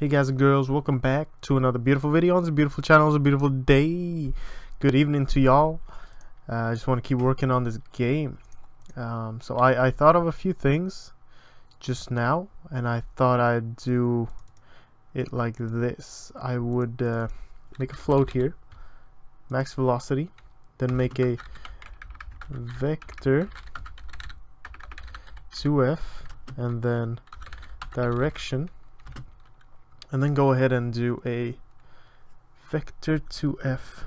Hey guys and girls, welcome back to another beautiful video on this beautiful channel. It's a beautiful day. Good evening to y'all. I just want to keep working on this game. So I thought of a few things just now, and I thought I'd do it like this. I would make a float here, max velocity, then make a vector 2f, and then direction, and then go ahead and do a vector 2f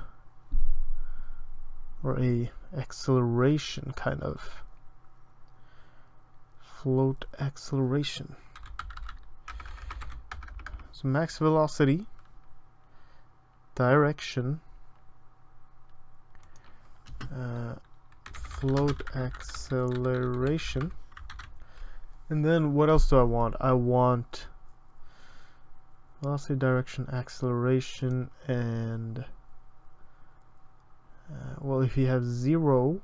or a acceleration, kind of float acceleration. So max velocity, direction, float acceleration, and then what else do I want? I want velocity, direction, acceleration, and well, if you have zero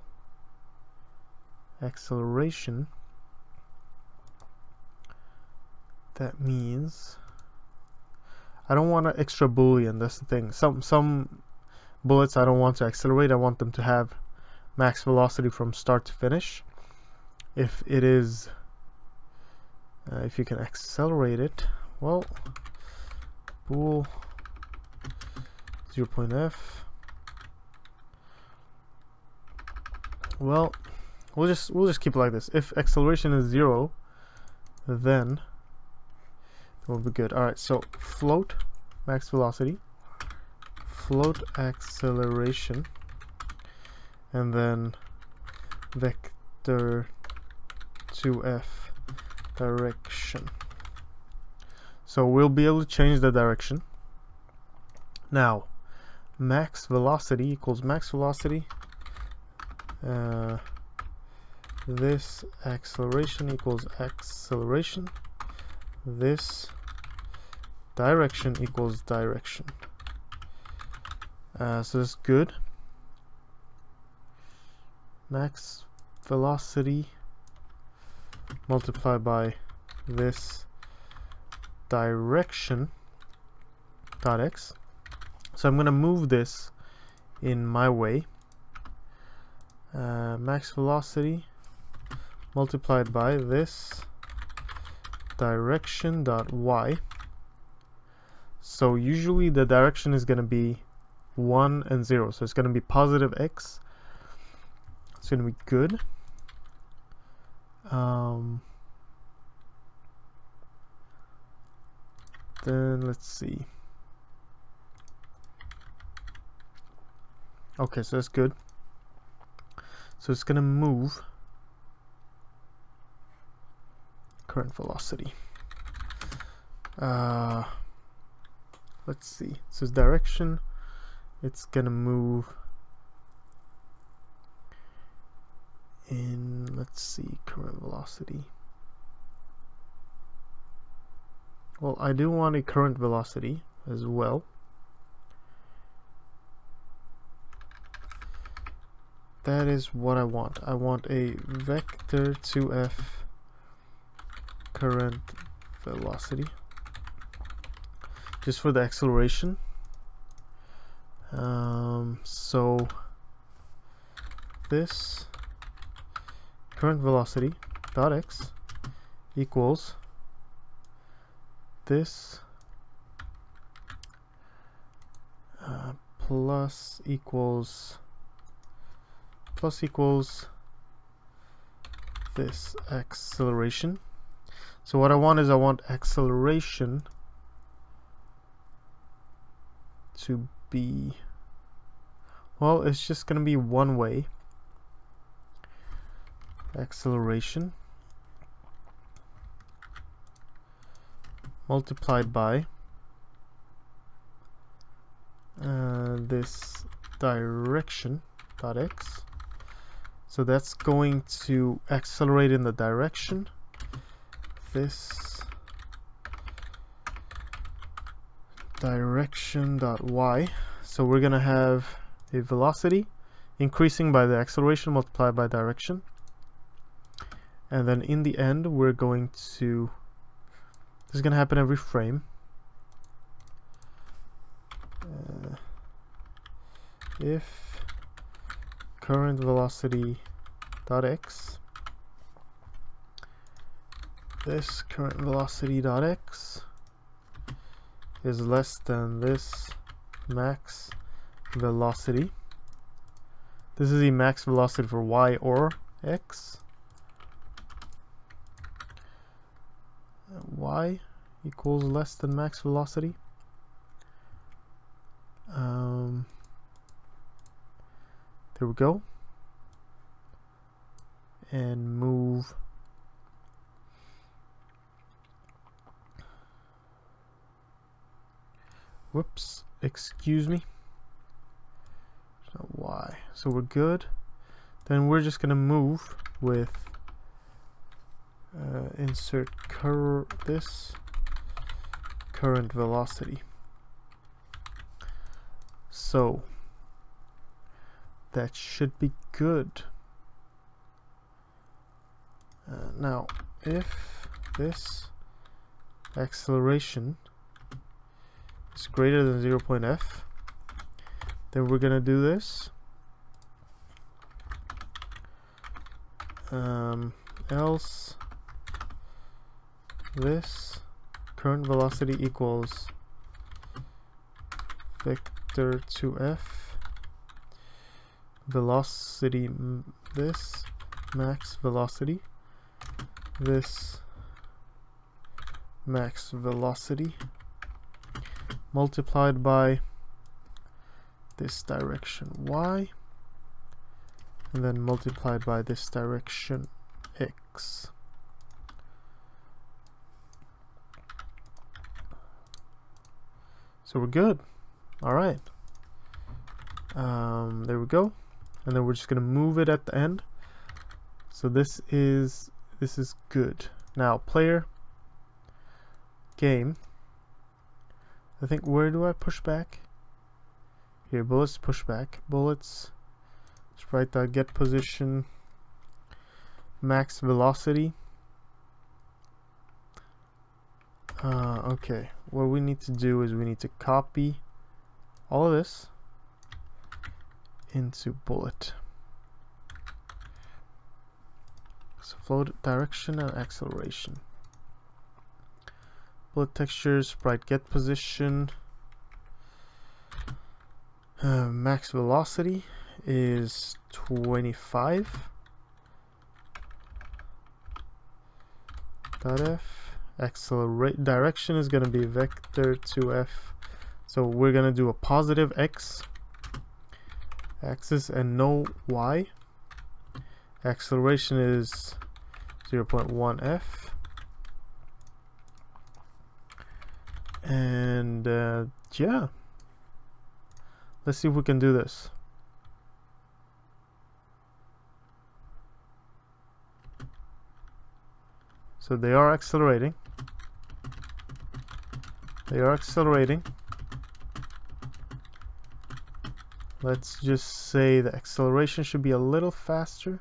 acceleration, that means I don't want an extra boolean. That's the thing. Some bullets I don't want to accelerate. I want them to have max velocity from start to finish. If it is, if you can accelerate it, well, bool 0.f. Well, we'll just keep it like this. If acceleration is zero, then we'll be good. All right, so float max velocity, float acceleration, and then vector 2f direction. So we'll be able to change the direction. Now, max velocity equals max velocity. This acceleration equals acceleration. This direction equals direction. So that's good. Max velocity multiplied by this direction dot x. So I'm going to move this in my way. Max velocity multiplied by this direction dot y. So usually the direction is going to be 1 and 0, so it's going to be positive x. It's going to be good. Then let's see. Okay, so that's good. So it's gonna move current velocity. Let's see. So it's direction. It's gonna move in. Let's see, current velocity. Well, I do want a current velocity as well. That is what I want. I want a vector 2f current velocity just for the acceleration. So this current velocity dot x equals this plus equals this acceleration. So what I want is I want acceleration to be, well, it's just gonna be one way acceleration multiplied by this direction dot x. So that's going to accelerate in the direction. This direction dot y. So we're gonna have a velocity increasing by the acceleration multiplied by direction, and then in the end we're going to, this is gonna happen every frame, if current velocity dot x, this current velocity dot x is less than this max velocity. This is the max velocity for y or x. Y equals less than max velocity. There we go. And move whoops, excuse me. So Y. So we're good. Then we're just gonna move with insert this current velocity. So that should be good. Now if this acceleration is greater than 0.f, then we're gonna do this else this current velocity equals vector 2f velocity, this max velocity, this max velocity multiplied by this direction y, and then multiplied by this direction x. So we're good. All right. There we go. And then we're just gonna move it at the end. So this is good. Now player game. I think, where do I push back? Here, bullets push back. Bullets. Let's write that get position max velocity. Okay, what we need to do is we need to copy all of this into bullet. So float direction and acceleration. Bullet textures, sprite get position. Max velocity is 25. .f accelerate direction is going to be vector 2f. So we're going to do a positive x axis and no y. Acceleration is 0.1f. And yeah. Let's see if we can do this. So they are accelerating. They are accelerating. Let's just say the acceleration should be a little faster.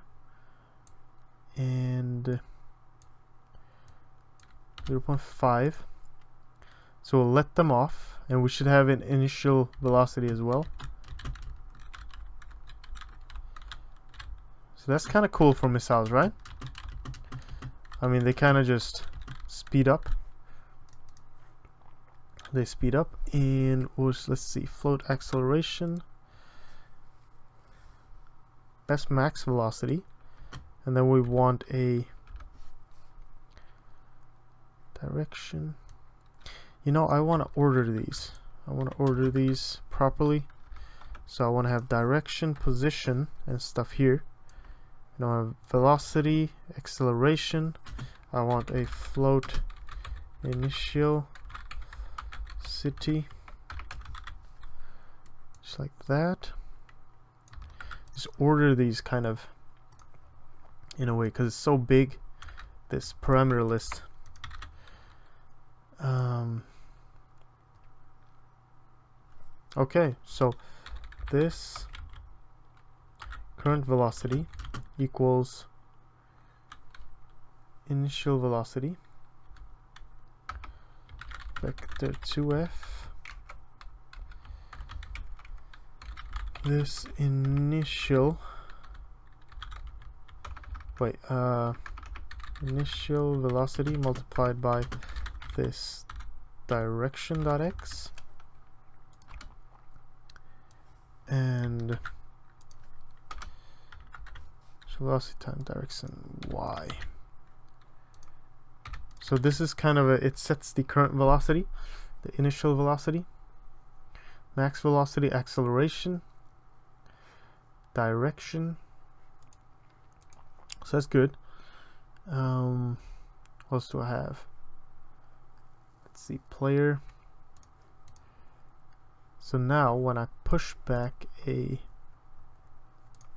And 0.5. So we'll let them off, and we should have an initial velocity as well. So that's kind of cool for missiles, right? I mean, they kind of just speed up. They speed up, and let's see, float acceleration. That's max velocity, and then we want a direction. You know, I want to order these. I want to order these properly. So I want to have direction, position, and stuff here. I want velocity, acceleration. I want a float initial city, just like that. Just order these kind of in a way, because it's so big, this parameter list. Okay, so this current velocity equals initial velocity vector 2f this initial velocity multiplied by this direction dot x, and velocity times direction y. So this is kind of a, it sets the current velocity, the initial velocity, max velocity, acceleration, direction. So that's good. What else do I have? Let's see, player. So now when I push back a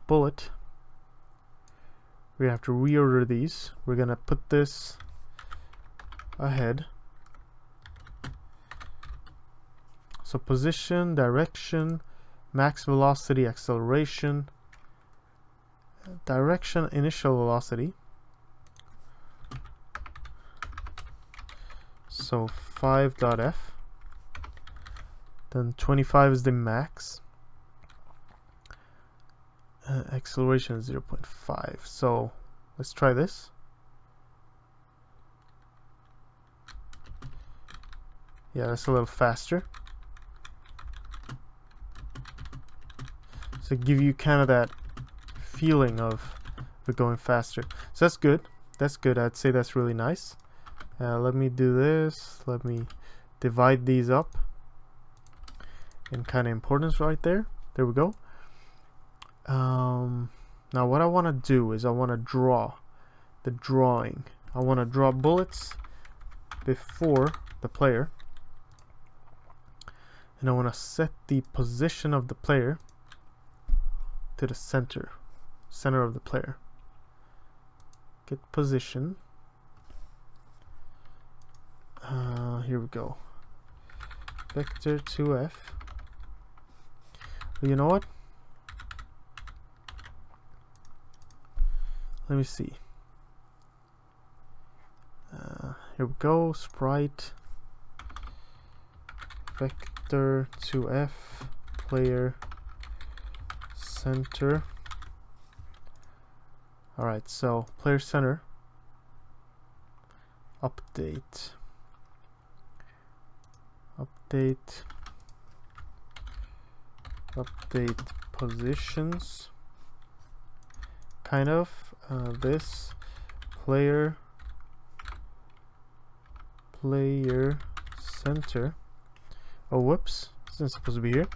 bullet, we have to reorder these. We're gonna put this ahead. So position, direction, max velocity, acceleration, direction, initial velocity. So 5.f. Then 25 is the max. Acceleration is 0.5. So let's try this. Yeah, that's a little faster. So give you kind of that feeling of we're going faster. So that's good. That's good. I'd say that's really nice. Let me do this. Let me divide these up in kind of importance right there. There we go. Now what I want to do is I want to draw the drawing. I want to draw bullets before the player, and I want to set the position of the player to the center of the player. Get position. Here we go. Vector 2f. You know what? Let me see. Here we go. Sprite vector 2f player center. All right, so player center update positions. Kind of this player center. Oh, whoops! It's not supposed to be here.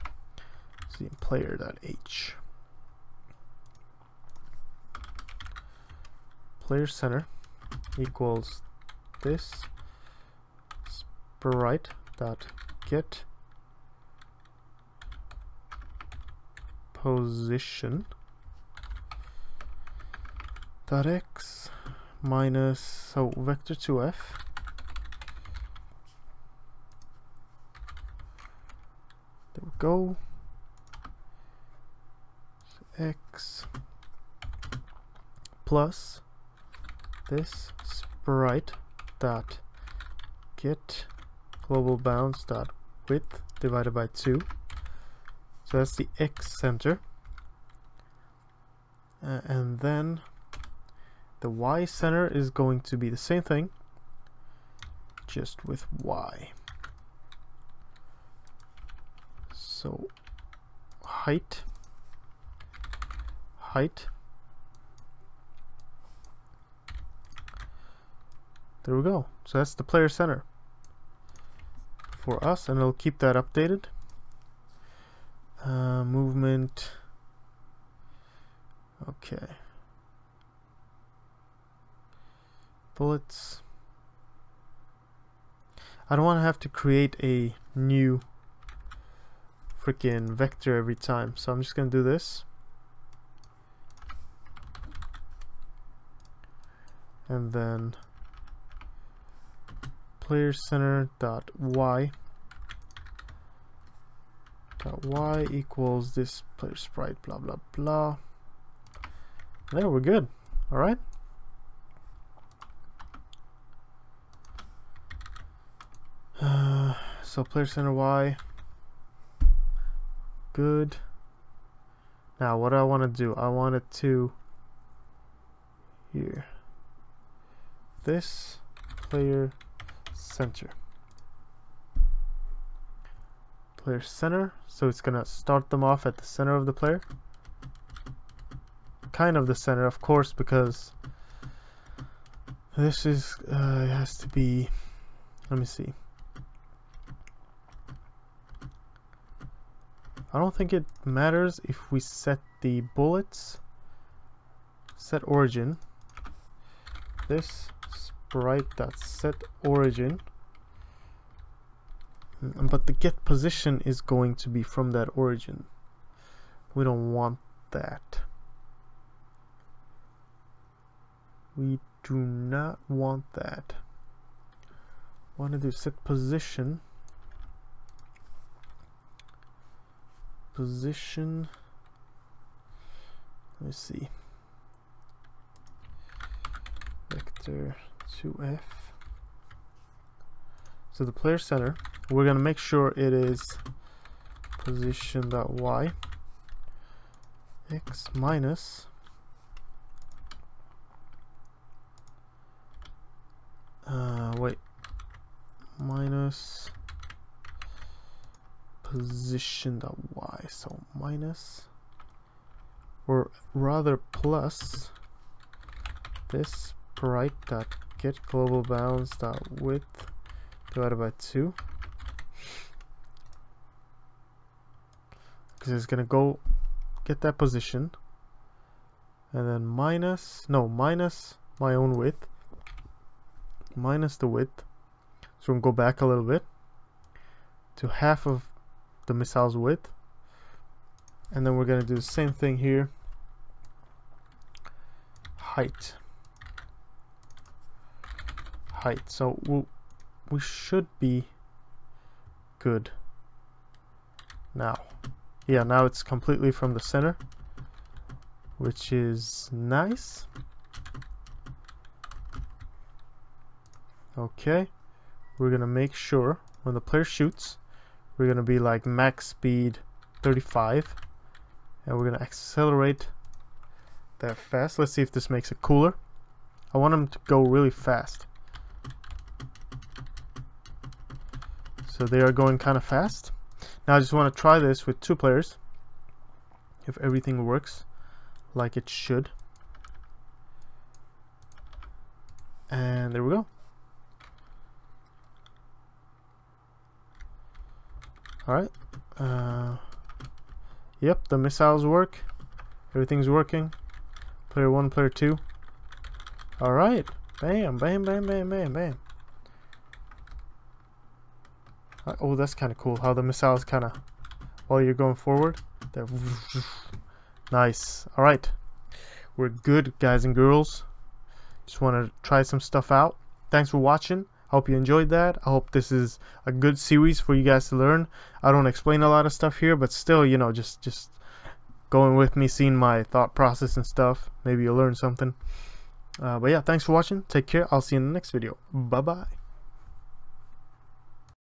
Let's see, player.h. Player center equals this sprite dot get position. Dot x minus, so vector 2f there we go, so x plus this sprite dot get global bounds dot width divided by 2. So that's the x center, and then the y center is going to be the same thing, just with y. So height, there we go. So that's the player center for us, and it'll keep that updated. Movement, okay. Bullets. I don't want to have to create a new freaking vector every time, so I'm just gonna do this, and then player center dot y equals this player sprite blah blah blah. There, we're good. All right. So player center y, good. Now what do I want to do? I want it to here. This player center. Player center. So it's gonna start them off at the center of the player. Kind of the center, of course, because this is it has to be. Let me see. I don't think it matters if we set the bullets, set origin, this sprite.setOrigin, but the get position is going to be from that origin. We don't want that. We do not want that. Want to do set position. Position, let me see, vector 2f. So the player center, we're gonna make sure it is position.y x minus minus position.y, so minus, or rather plus, this sprite.getGlobalBounds.width divided by 2, because it's gonna go get that position, and then minus, no, minus my own width, minus the width. So we'll go back a little bit to half of the missile's width, and then we're going to do the same thing here. Height. So we should be good now. Yeah, now it's completely from the center, which is nice. Okay, we're going to make sure when the player shoots, we're gonna be like max speed 35, and we're gonna accelerate that fast. Let's see if this makes it cooler. I want them to go really fast, so they are going kind of fast. Now I just want to try this with 2 players, if everything works like it should, and there we go. Alright, yep, the missiles work, everything's working, player 1, player 2, alright, bam, bam, bam, bam, bam, bam. Oh, that's kind of cool, how the missiles kind of, while you're going forward, they're nice. Alright, we're good, guys and girls. Just want to try some stuff out. Thanks for watching. I hope you enjoyed that. I hope this is a good series for you guys to learn. I don't explain a lot of stuff here, but still, you know, just going with me, seeing my thought process and stuff. Maybe you'll learn something. But yeah, thanks for watching. Take care. I'll see you in the next video. Bye-bye.